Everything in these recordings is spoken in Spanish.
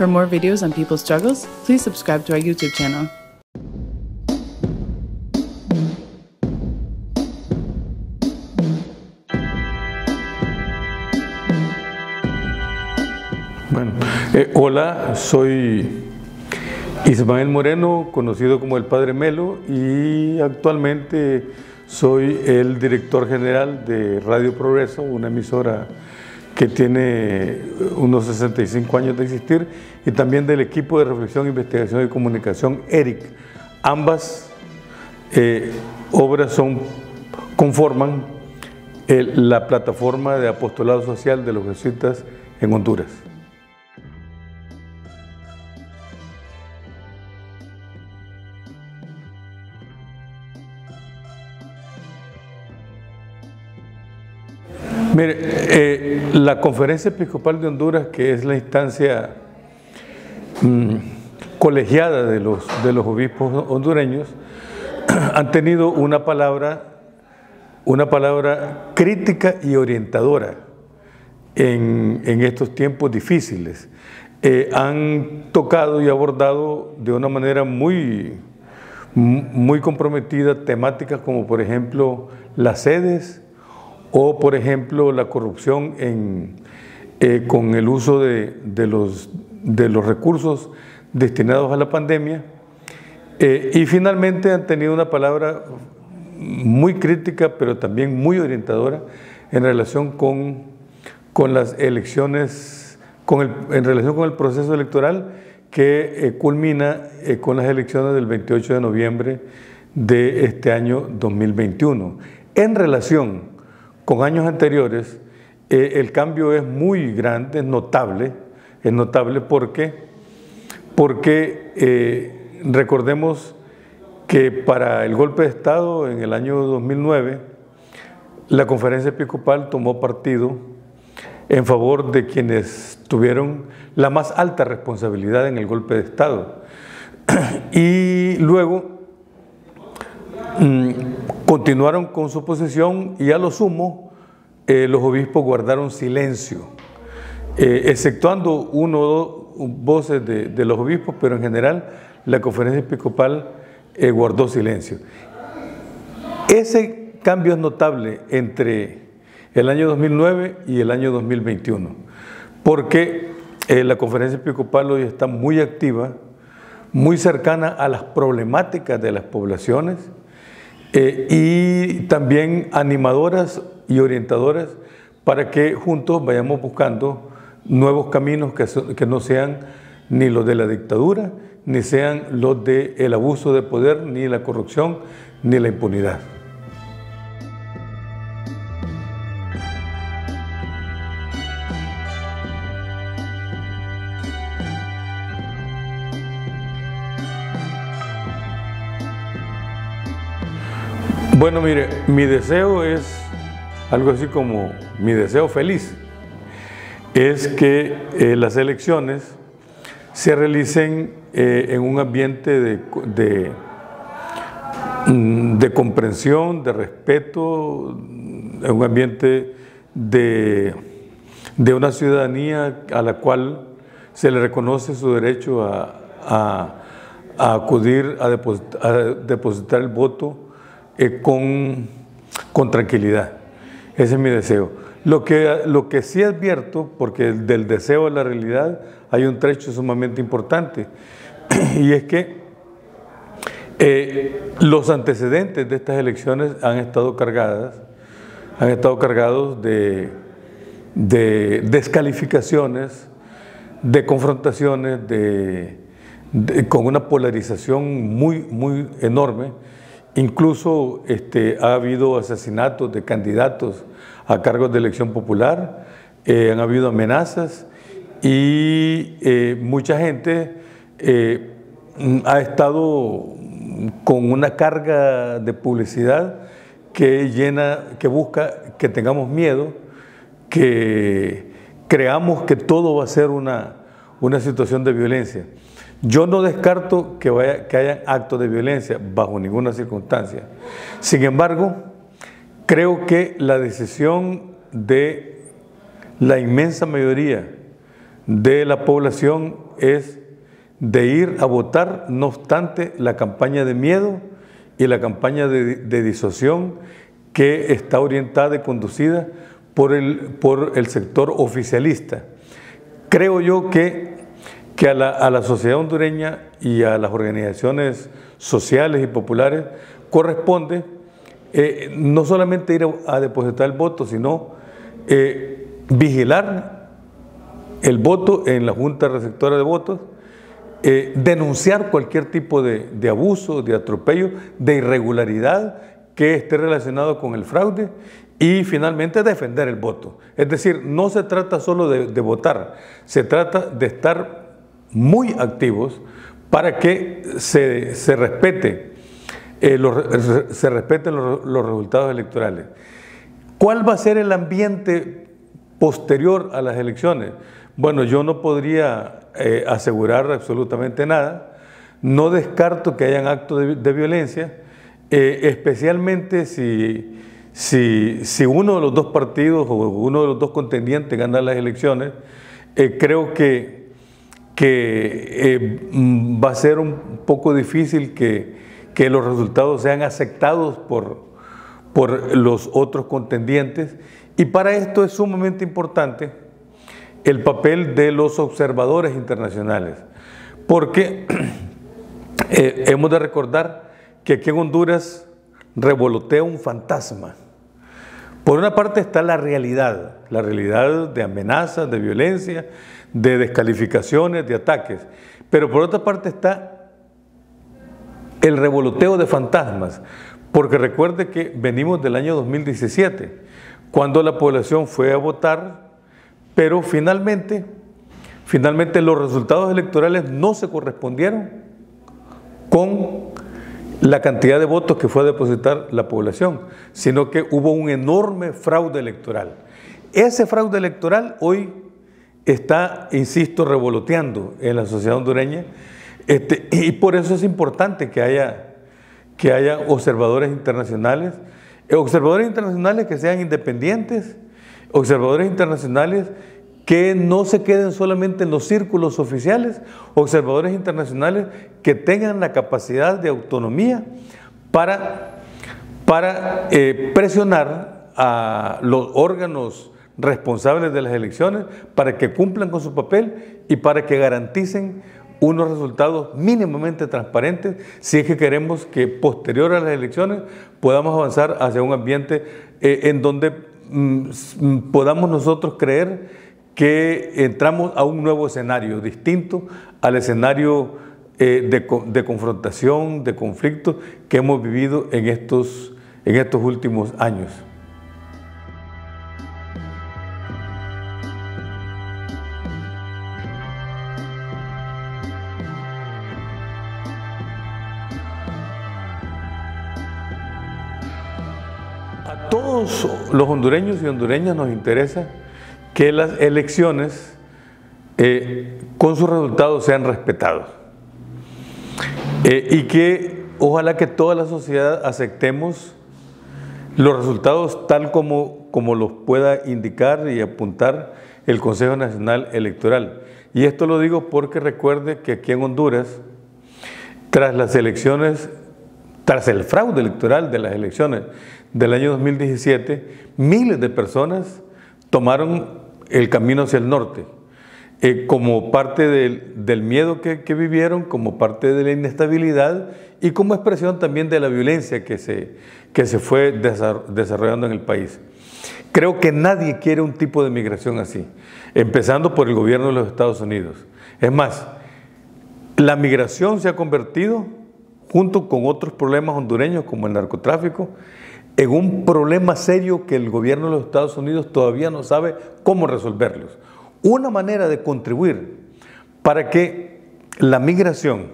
For more videos on people's struggles, please subscribe to our YouTube channel. Bueno, hola, soy Ismael Moreno, conocido como el Padre Melo, y actualmente soy el director general de Radio Progreso, una emisora que tiene unos 65 años de existir, y también del equipo de reflexión, investigación y comunicación ERIC. Ambas obras conforman la plataforma de apostolado social de los jesuitas en Honduras. Mire, la Conferencia Episcopal de Honduras, que es la instancia colegiada de los obispos hondureños, han tenido una palabra crítica y orientadora en estos tiempos difíciles. Han tocado y abordado de una manera muy comprometida temáticas como, por ejemplo, las sedes, o por ejemplo la corrupción con el uso de los recursos destinados a la pandemia, y finalmente han tenido una palabra muy crítica pero también muy orientadora en relación con las elecciones, en relación con el proceso electoral que culmina con las elecciones del 28 de noviembre de este año 2021. En relación con años anteriores, el cambio es muy grande, es notable porque recordemos que para el golpe de Estado en el año 2009, la Conferencia Episcopal tomó partido en favor de quienes tuvieron la más alta responsabilidad en el golpe de Estado. Y luego continuaron con su posición, y a lo sumo los obispos guardaron silencio, exceptuando uno o dos voces de los obispos, pero en general la Conferencia Episcopal guardó silencio. Ese cambio es notable entre el año 2009 y el año 2021, porque la Conferencia Episcopal hoy está muy activa, muy cercana a las problemáticas de las poblaciones, y también animadoras y orientadoras para que juntos vayamos buscando nuevos caminos que no sean ni los de la dictadura, ni sean los del abuso de poder, ni la corrupción, ni la impunidad. Bueno, mire, mi deseo es, algo así como mi deseo feliz, es que las elecciones se realicen en un ambiente de comprensión, de respeto, en un ambiente de una ciudadanía a la cual se le reconoce su derecho a acudir a depositar el voto con tranquilidad. Ese es mi deseo. Lo que sí advierto, porque del deseo a la realidad hay un trecho sumamente importante, y es que los antecedentes de estas elecciones han estado cargados de descalificaciones, de confrontaciones, con una polarización muy enorme. Incluso ha habido asesinatos de candidatos a cargos de elección popular, han habido amenazas, y mucha gente ha estado con una carga de publicidad que busca que tengamos miedo, que creamos que todo va a ser una situación de violencia. Yo no descarto que haya actos de violencia bajo ninguna circunstancia. Sin embargo, creo que la decisión de la inmensa mayoría de la población es de ir a votar, no obstante la campaña de miedo y la campaña de disuasión que está orientada y conducida por el sector oficialista. Creo yo que a la sociedad hondureña y a las organizaciones sociales y populares corresponde no solamente ir a depositar el voto, sino vigilar el voto en la Junta Receptora de Votos, denunciar cualquier tipo de abuso, de atropello, de irregularidad que esté relacionado con el fraude y finalmente defender el voto. Es decir, no se trata solo de votar, se trata de estar muy activos para que se respeten los resultados electorales. ¿Cuál va a ser el ambiente posterior a las elecciones? Bueno, yo no podría asegurar absolutamente nada. No descarto que hayan actos de violencia, especialmente si uno de los dos partidos o uno de los dos contendientes gana las elecciones. Creo que va a ser un poco difícil que los resultados sean aceptados por los otros contendientes, y para esto es sumamente importante el papel de los observadores internacionales, porque hemos de recordar que aquí en Honduras revolotea un fantasma. Por una parte está la realidad de amenazas, de violencia, de descalificaciones, de ataques, pero por otra parte está el revoloteo de fantasmas, porque recuerde que venimos del año 2017, cuando la población fue a votar, pero finalmente los resultados electorales no se correspondieron con la cantidad de votos que fue a depositar la población, sino que hubo un enorme fraude electoral. Ese fraude electoral hoy está, insisto, revoloteando en la sociedad hondureña, y por eso es importante que haya observadores internacionales, que sean independientes, observadores internacionales que no se queden solamente en los círculos oficiales, observadores internacionales que tengan la capacidad de autonomía para presionar a los órganos responsables de las elecciones para que cumplan con su papel y para que garanticen unos resultados mínimamente transparentes si es que queremos que posterior a las elecciones podamos avanzar hacia un ambiente en donde podamos nosotros creer que entramos a un nuevo escenario distinto al escenario de confrontación, de conflicto que hemos vivido en estos últimos años. Los hondureños y hondureñas nos interesa que las elecciones con sus resultados sean respetados y que ojalá que toda la sociedad aceptemos los resultados tal como los pueda indicar y apuntar el Consejo Nacional Electoral. Y esto lo digo porque recuerde que aquí en Honduras, tras las elecciones, tras el fraude electoral de las elecciones del año 2017, miles de personas tomaron el camino hacia el norte, como parte del miedo que vivieron, como parte de la inestabilidad y como expresión también de la violencia que se fue desarrollando en el país. Creo que nadie quiere un tipo de migración así, empezando por el gobierno de los Estados Unidos. Es más, la migración se ha convertido, junto con otros problemas hondureños como el narcotráfico, en un problema serio que el gobierno de los Estados Unidos todavía no sabe cómo resolverlos. Una manera de contribuir para que la migración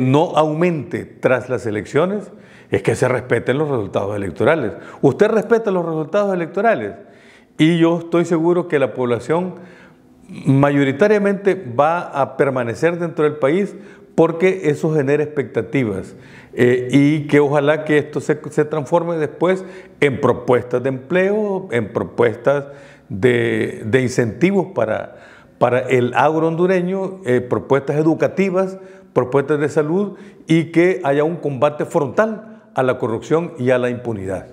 no aumente tras las elecciones es que se respeten los resultados electorales. Usted respeta los resultados electorales y yo estoy seguro que la población mayoritariamente va a permanecer dentro del país, porque eso genera expectativas y que ojalá que esto se transforme después en propuestas de empleo, en propuestas de incentivos para, para el agro hondureño, propuestas educativas, propuestas de salud y que haya un combate frontal a la corrupción y a la impunidad.